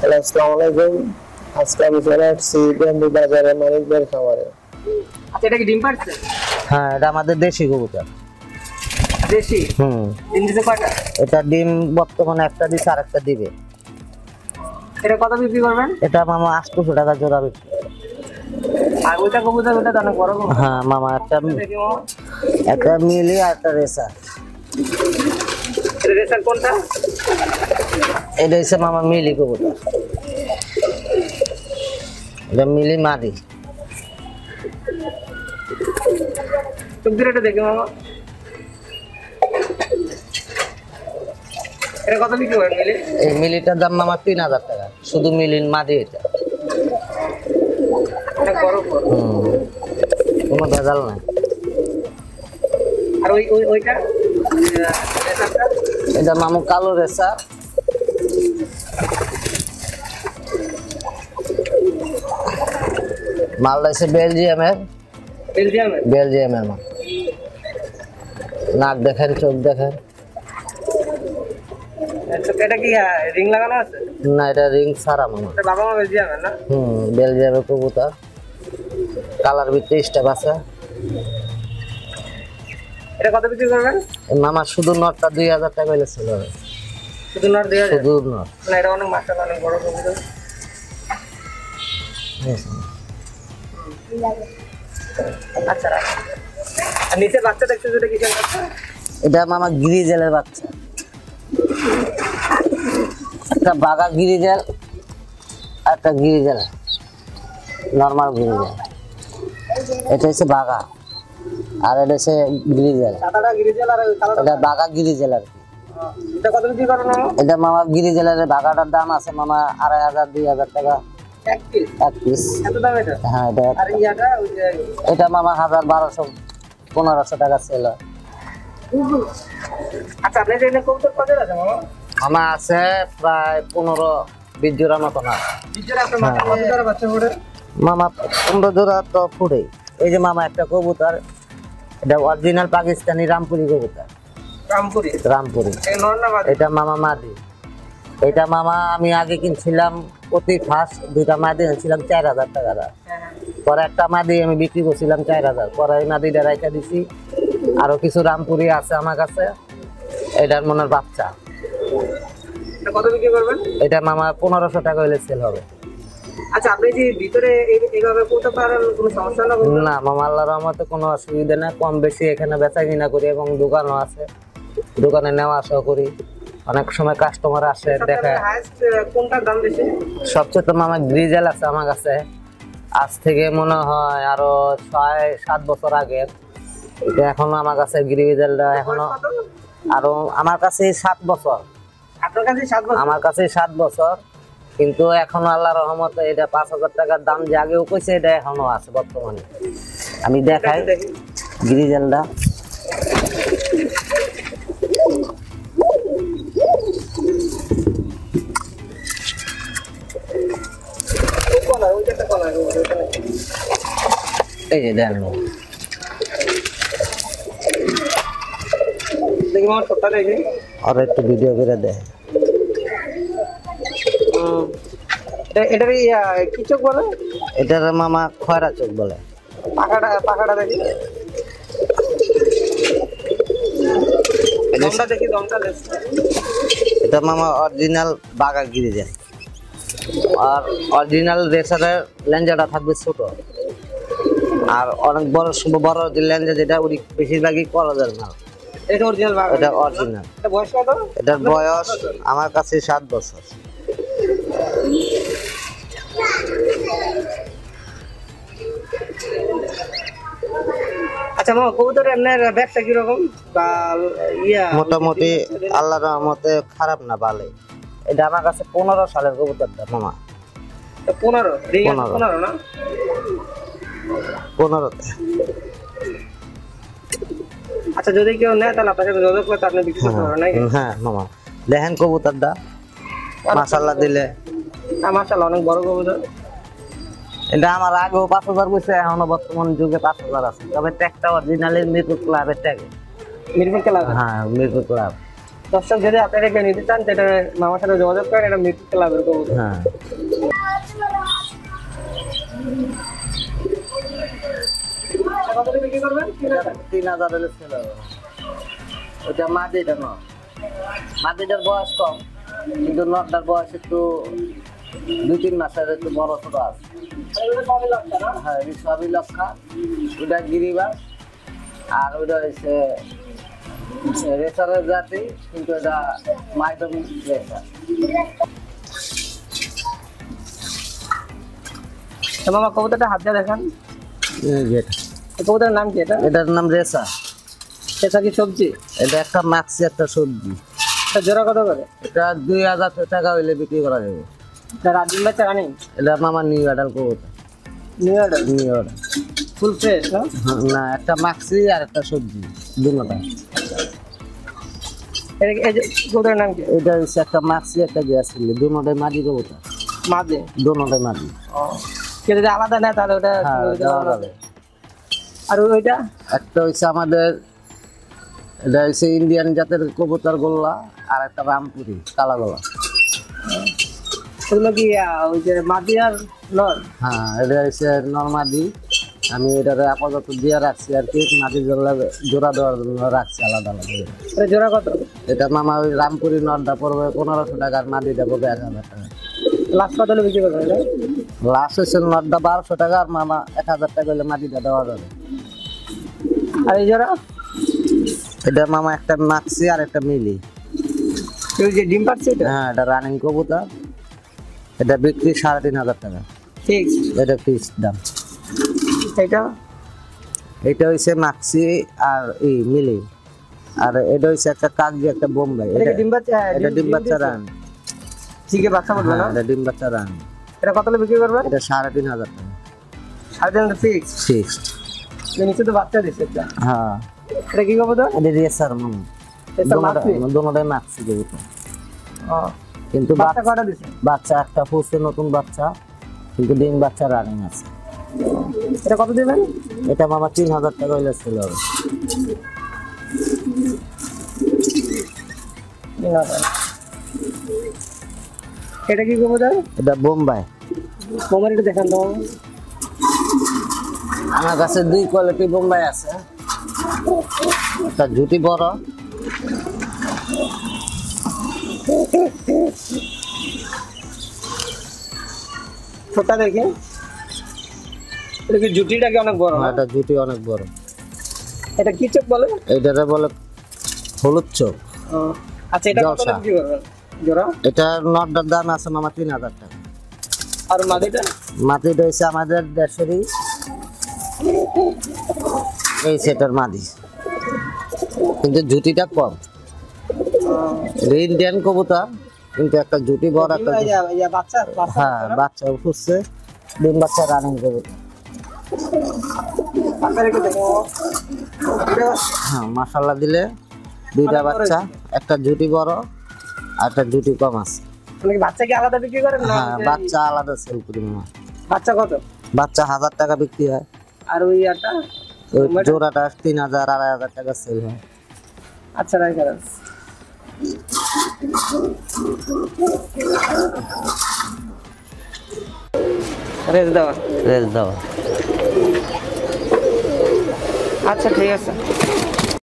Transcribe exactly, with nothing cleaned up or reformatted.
Hello, আসসালামু আলাইকুম। আজকে আমি চলে আসছি গেমবি বাজারে মানিকদের খামারে। আচ্ছা, এটা কি ডিম পারছে? হ্যাঁ, এটা আমাদের দেশি কবুতর। দেশি? হুম। ডিম দিতে কয়টা? এটা ডিম বর্তমানে একটা দিছে, আরেকটা দিবে। এটা কত বিক্রি করবেন? এটা মামা আটশো টাকা জোড়া বিক্রি। আর ওইটা কবুতর, ওটা তো অনেক বড় কবুতর। হ্যাঁ মামা, একটা একটা মিলি আর একটা রেসার। রেসার কোনটা? এটা হচ্ছে মামা মিলি কবুতর। এটা মিলি মাদি। টুকরাটা দেখে মামা, এটা কত বিক্রি করেন মিলি? এই মিলিটার দাম মামা তিন হাজার টাকা, শুধু মিলির মাদি। এটা করো করো, কোনো ভেজাল নাই। আর ওই ওই ওইটা রেসারটা? এটা মামু কালো রেসার। মালটা হচ্ছে বেলজিয়ামের। বেলজিয়ামের? বেলজিয়ামের মাল। নাক দেখেন, চোখ দেখেন। এটা কি রিং লাগানো আছে? না, এটা রিং ছাড়া মামা। এটা বাবা মা বেলজিয়ামের না? হুম, বেলজিয়ামের কবুতর। কালার ভিতরে স্টাফ আছে। এটা কত বিক্রি করবেন মামা? শুধু নটটা দুই হাজার টাকা হইলে ছিল। শুধু নট দুই হাজার? শুধু নট। না, এটা অনেক মাস্টার, অনেক বড় কবুতর। আচ্ছা, আর নিচে বাচ্চা দেখছো, যেটা কিসের বাচ্চা? এটা মামা গ্রিজেলের বাচ্চা। একটা বাগা গ্রিজেল, একটা গ্রিজেল নর্মাল গ্রিজেল। এটা হচ্ছে বাগা, আর এটা হচ্ছে গ্রিজেল। এটা বাগা গ্রিজেল আর কি। এটা মামা গ্রিজেলের বাগাটার দাম আছে মামা আড়াই হাজার, দুই হাজার টাকা এক পিস। হ্যাঁ, এটা এটা মামা হাজার, বারোশো, পনেরোশো টাকা সেল হয়। আচ্ছা, আপনার এখানে কবুতর কত আছে মামা? আমার আছে প্রায় পনেরো বিশ জোড়া মতো। না মামা, পনেরো জোড়া তো ফুটে। এই যে মামা একটা কবুতর, এটা অরিজিনাল পাকিস্তানি রামপুরি কবুতর। রামপুরি? রামপুরি। এটা মামা মাদি। এটা মামা আমি আগে কিনছিলাম প্রতি ফাঁস দুইটা মাদি এনেছিলাম চার হাজার টাকা। পরে একটা মাদি আমি বিক্রি করছিলাম চার হাজার। পরে এই মাদিটা রেখে দিছি। আরো কিছু রামপুরি আছে আমার কাছে। এটার মনের বাচ্চা। কত বিক্রি করবেন? এটা মামা পনেরোশো টাকা হইলে সেল হবে। আচ্ছা, আপনি যে ভিতরে এইভাবে করতে পারেন, কোনো সমস্যা না? না মামা, আল্লাহর রহমতে কোনো অসুবিধা না। কম বেশি এখানে বেচা কিনা করি এবং দোকানও আছে, দোকানে নেওয়া আসা করি। অনেক সময় কাস্টমার আসে দেখে। কোনটার দাম বেশি? সবচেয়ে তো মামা গ্রিজেল আছে আমার কাছে। আজ থেকে মনে হয় আরো ছয় সাত বছর আগে। এটা এখনো আমার কাছে গ্রিজেলটা এখনো আরো আমার কাছে সাত বছর। আপনার কাছে সাত বছর? আমার কাছে সাত বছর। কিন্তু এখন আল্লাহর রহমতে এটা পাঁচ হাজার টাকার দাম যে আগেও কইছে, এটা এখনো আছে বর্তমানে। আমি দেখাই গ্রিজেলটা। এই যে দেন দেখি মামা, ছোটটা দেখি। আর একটু ভিডিও করে দেয়। এটা এটার কি চোখ বলে? এটার মামা খয়রা চোখ বলে। পাখাটা পাখাটা দেখি। দমটা দেখি, দমটা দেখি। এটা মামা অরিজিনাল বাগা গ্রিজেল। আর অরিজিনাল রেসারের লেঞ্জাটা থাকবে ছোট, আর অনেক বড় বড় লেঞ্জা যেটা ওই বেশিরভাগই করা যায় না। এটা অরিজিনাল বাগা। এটা অরিজিনাল। এটা বয়স কত? এটার বয়স আমার কাছে সাত বছর। আচ্ছা মামা, কবুতর আপনার ব্যবসা কিরকম? বা ইয়া মোটামুটি আল্লাহর রহমতে খারাপ না, ভালো। এটা আমার কাছে পনেরো সালের কবুতরটা মামা। পনেরো? পনেরো না, পনেরোতে। আচ্ছা, যদি কেউ নেয় তাহলে আপনার সাথে যোগাযোগ করতে আপনি বিক্রি করতে পারবেন নাকি? হ্যাঁ মামা, দেখেন কবুতরটা মাশাআল্লাহ দিলে। হ্যাঁ মাশাআল্লাহ, অনেক বড় কবুতর। এটা আমার আগেও পাঁচ হাজার বসে, এখনো বর্তমান যুগে পাঁচ হাজার আছে। তবে ট্যাগটা অরিজিনালি মিরপুর ক্লাবের ট্যাগ। মিরপুর ক্লাব? হ্যাঁ মিরপুর ক্লাব। দর্শক যদি আপনারা এটা নিতে চান সেটা মামার সাথে যোগাযোগ করেন, এটা মিট ক্লাবের কবুতর। হ্যাঁ কত করে বিক্রি করবেন? তিন হাজার হলে সেল হবে। ওটা মাদিটা না, মাদিটার বয়স কম কিন্তু নরটার বয়স একটু দুই তিন মাসের একটু বড় ছোট আছে। হ্যাঁ সবই লক্ষা। ওটা গিরিবাস আর ওটা হচ্ছে রেসারের জাতি, কিন্তু এটা মাইডম রেসার। মামা কবুতরটা হাত দিয়ে দেখান। কবুতরের নাম কি এটা? এটার নাম রেসা। রেসা কি সবজি? এটা একটা মাছি, একটা সবজি। এটা জোড়া কত করে? এটা দুই হাজার টাকা হইলে বিক্রি করা যাবে। এটা রাজিম ভাই চালানি? এটা মামা নিউ অ্যাডাল কবুতর। New adult? New adult full fresh না? না, একটা মাছি আর একটা সবজি, দুটোটা। এর এই কবুতরের নাম কি? এটা হচ্ছে একটা মাছি একটা গ্যাসিল, দুটোটাই মাদি কবুতর। মাদি? দুটোটাই মাদি। ও যেটা আলাদা না তাহলে ওটা আলাদা হবে। আর ওইটা একটা হইছে আমাদের, এটা হইছে ইন্ডিয়ান জাতের কবুতর গোল্লা, আর একটা রামপুরি কালা গোলা। এগুলো কি ওই যে মাদি আর নর? হ্যাঁ এটা হইছে নর মাদি। আমি এটারে আপাতত দিয়ে রাখছি আর কি, মাদি জোড়া জোড়া দেওয়ার জন্য রাখছি আলাদা আলাদা। এটা জোড়া কত? এটা মামা ওই রামপুরি নরটা পড়বে পনেরোশো টাকা আর মাদিটা পড়বে এক হাজার টাকা। লাস্ট কত হলে বিক্রি করবে? লাস্ট হচ্ছে নরটা বারোশো টাকা আর মামা এক হাজার টাকা হলে মাদিটা দেওয়া যাবে। আর এই জোড়া? এটা মামা একটা মাছি আর একটা মিলি। এই যে ডিম পাচ্ছে এটা? হ্যাঁ এটা রানিং কবুতর। এটা বিক্রি সাড়ে তিন হাজার টাকা ফিক্সড। এটা ফিক্সড দাম। এটা এটা হইছে মাছি আর এই মিলি, আর এটা হইছে একটা কাকি একটা বোম্বাই। এটা ডিম বাচ্চা? এটা ডিম বাচ্চা রান। ঠিক আছে বাচ্চা বলবো না? এটা ডিম বাচ্চা রান। এটা কত হলে বিক্রি করবে? এটা সাড়ে তিন হাজার টাকা। সাড়ে তিন হাজার ফিক্সড? ফিক্সড। নিচে তো বাচ্চা দিছে এটা। হ্যাঁ এটা কি কবুতর? এটা রেসার মামা। এটা মাছি? দুটোটাই মাছি কবুতর। ও কিন্তু বাচ্চা কটা দিছে? বাচ্চা একটা ফুটছে নতুন বাচ্চা, কিন্তু ডিম বাচ্চা রানিং আছে। এটা কত দিবেন? এটা মামা তিন হাজার টাকা হইলে সেল হবে। এটা কি কবুতর? এটা বোম্বাই। বোম্বাই এটা দেখান তো। আমার কাছে দুই কোয়ালিটি বোম্বাই আছে, একটা ঝুটি বড়। ছোটটা দেখে দেখি, জুটিটা কি অনেক বড়? এটা জুটি অনেক বড়। এটা কি চোখ বলে? এটারে বলে হলুদ চোখ। আচ্ছা এটা কত বিক্রি করবেন জোড়া? এটা নটটার দাম আছে মামা তিন হাজার টাকা। আর মাদিটা? মাদিটা হইছে আমাদের দেশেরই, এই সেটার মাদি, কিন্তু জুটিটা কম। ইন্ডিয়ান কবুতর, কিন্তু একটা জুটি বড়, একটা বাচ্চা। হ্যাঁ বাচ্চা ফুটছে, ডিম বাচ্চা রানিং কবুতর। হ্যাঁ মাশাআল্লাহ দিলে দুইটা বাচ্চা, একটা জুটি বড় আর একটা জুটি কম আছে। বাচ্চা কি আলাদা বিক্রি করেন? হ্যাঁ বাচ্চা আলাদা সেল করি মামা। বাচ্চা কত? বাচ্চা হাজার টাকা বিক্রি হয়, আর ওই একটা জোড়াটা তিন হাজার আড়াই হাজার টাকা সেল হয়। আচ্ছা রাই করেন। রেজ দাও, রেজ দাও। আচ্ছা ঠিক আছে।